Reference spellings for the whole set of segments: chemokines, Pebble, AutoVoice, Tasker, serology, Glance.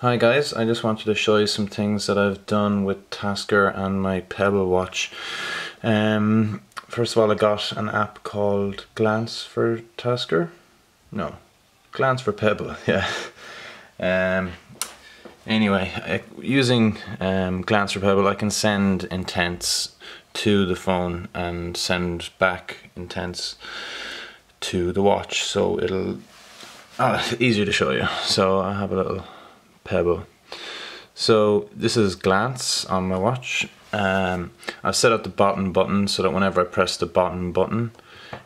Hi guys, I just wanted to show you some things that I've done with Tasker and my Pebble watch. First of all, I got an app called Glance for Tasker? No, Glance for Pebble, yeah. Anyway, using Glance for Pebble, I can send intents to the phone and send back intents to the watch, so it'll... easier to show you. So I have a little Pebble. So this is Glance on my watch. I've set up the bottom button so that whenever I press the bottom button,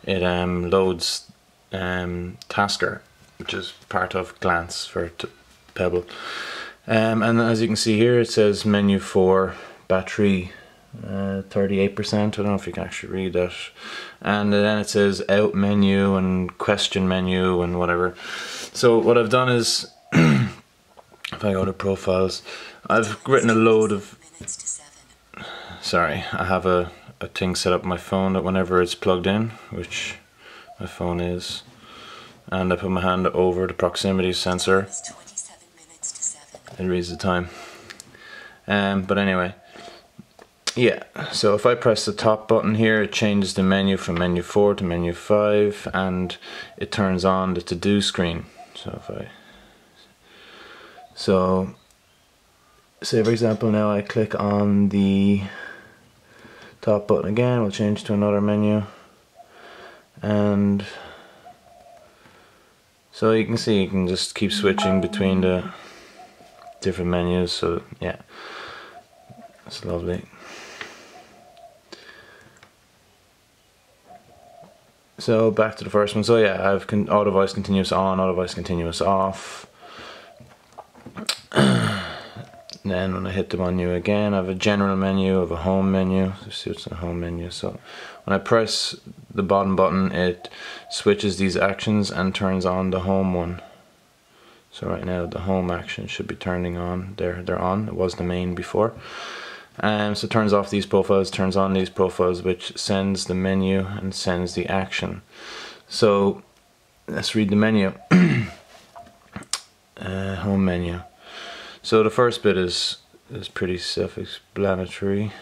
it loads Tasker, which is part of Glance for Pebble. And as you can see here, it says menu 4, battery 38%. I don't know if you can actually read that. And then it says out menu and question menu and whatever. So what I've done is if I go to profiles, I've written a load of... Sorry, I have a thing set up on my phone that whenever it's plugged in, which my phone is, and I put my hand over the proximity sensor, it reads the time. But anyway, yeah, so if I press the top button here, it changes the menu from menu 4 to menu 5, and it turns on the to-do screen. So if I... So, say for example now I click on the top button again, we'll change to another menu, and so you can see you can just keep switching between the different menus, so yeah, that's lovely. So back to the first one, so yeah, I've AutoVoice continuous on, AutoVoice continuous off. And then when I hit the menu again, I have a general menu, I have a home menu. Let's see what's in the home menu. So when I press the bottom button, it switches these actions and turns on the home one. So right now the home action should be turning on. They're on. It was the main before. So it turns off these profiles, turns on these profiles, which sends the menu and sends the action. So let's read the menu. Home menu. So the first bit is pretty self-explanatory.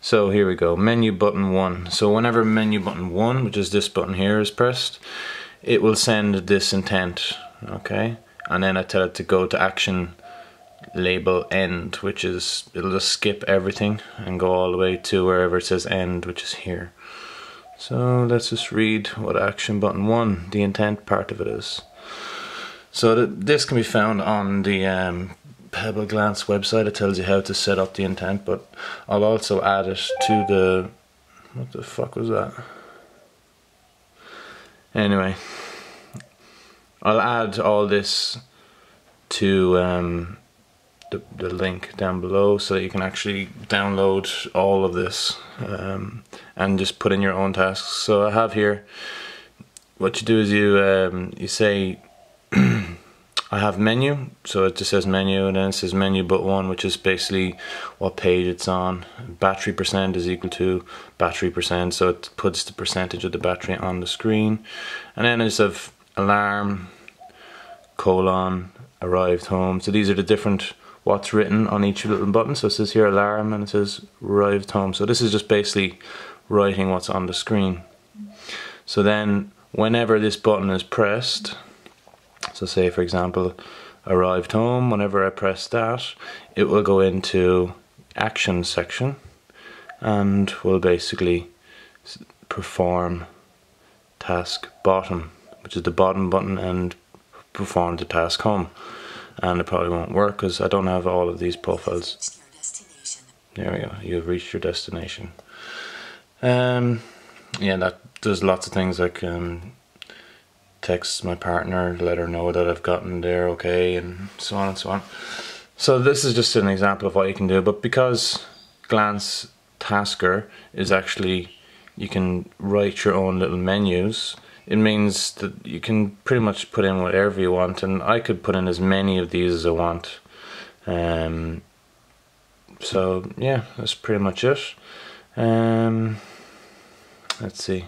So here we go, menu button 1. So whenever menu button 1, which is this button here, is pressed, it will send this intent, okay? And then I tell it to go to action label end, which is, it'll just skip everything and go all the way to wherever it says end, which is here. So let's just read what action button 1, the intent part of it is. So this can be found on the Pebble Glance website. It tells you how to set up the intent, but I'll also add it to the... What the fuck was that? Anyway, I'll add all this to the link down below so that you can actually download all of this and just put in your own tasks. So I have here, what you do is you, you say... I have menu, so it just says menu, and then it says menu but 1, which is basically what page it's on. Battery percent is equal to battery percent, so it puts the percentage of the battery on the screen. And then I just have alarm, colon, arrived home. So these are the different what's written on each little button. So it says here alarm, and it says arrived home. So this is just basically writing what's on the screen. So then whenever this button is pressed, so say for example arrived home, whenever I press that, it will go into action section and will basically perform task bottom, which is the bottom button, and perform the task home. And it probably won't work because I don't have all of these profiles. There we go, you've reached your destination. Yeah, there's lots of things like text my partner, let her know that I've gotten there okay, and so on and so on. So this is just an example of what you can do, but because Glance Tasker is actually, you can write your own little menus, it means that you can pretty much put in whatever you want, and I could put in as many of these as I want. So yeah, that's pretty much it. Let's see.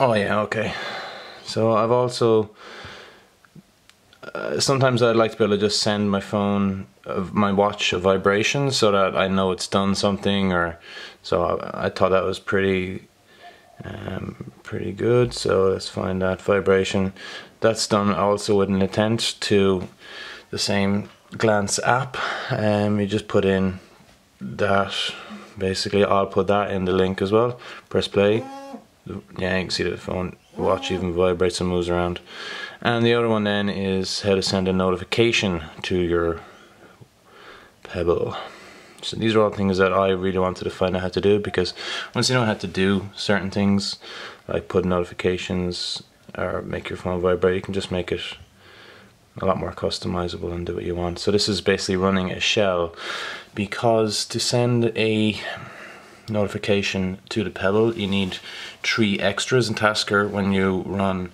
Oh yeah, okay. So I've also sometimes I'd like to be able to just send my phone, my watch, a vibration so that I know it's done something. Or so I thought that was pretty pretty good. So let's find that vibration. That's done also with an attempt to the same Glance app. You just put in that. Basically, I'll put that in the link as well. Press play. Yeah, you can see that the phone, watch even vibrates and moves around. And the other one then is how to send a notification to your Pebble. So these are all things that I really wanted to find out how to do, because once you know how to do certain things, like put notifications or make your phone vibrate, you can just make it a lot more customizable and do what you want. So this is basically running a shell, because to send a notification to the Pebble you need 3 extras, and Tasker, when you run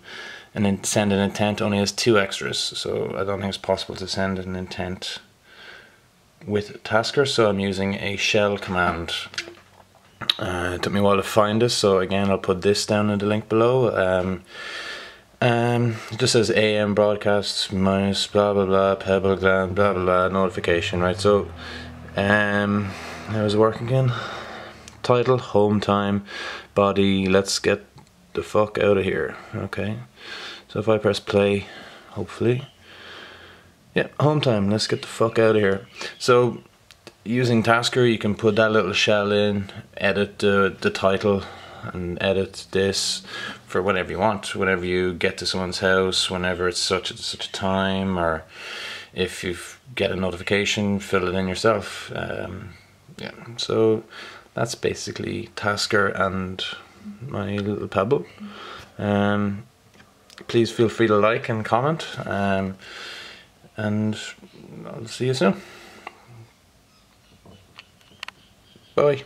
and then send an intent, only has 2 extras. So I don't think it's possible to send an intent with Tasker, so I'm using a shell command. It took me a while to find this, so again I'll put this down in the link below. It just says AM broadcasts minus blah blah blah Pebble Glance blah blah blah notification, right? So how does it work again? Title, home time, body, let's get the fuck out of here. Okay, so if I press play, hopefully, yeah, home time, let's get the fuck out of here. So using Tasker you can put that little shell in, edit the title, and edit this for whenever you want, whenever you get to someone's house, whenever it's such and such a time, or if you get a notification, fill it in yourself. Yeah, so that's basically Tasker and my little Pebble. Please feel free to like and comment, and I'll see you soon. Bye.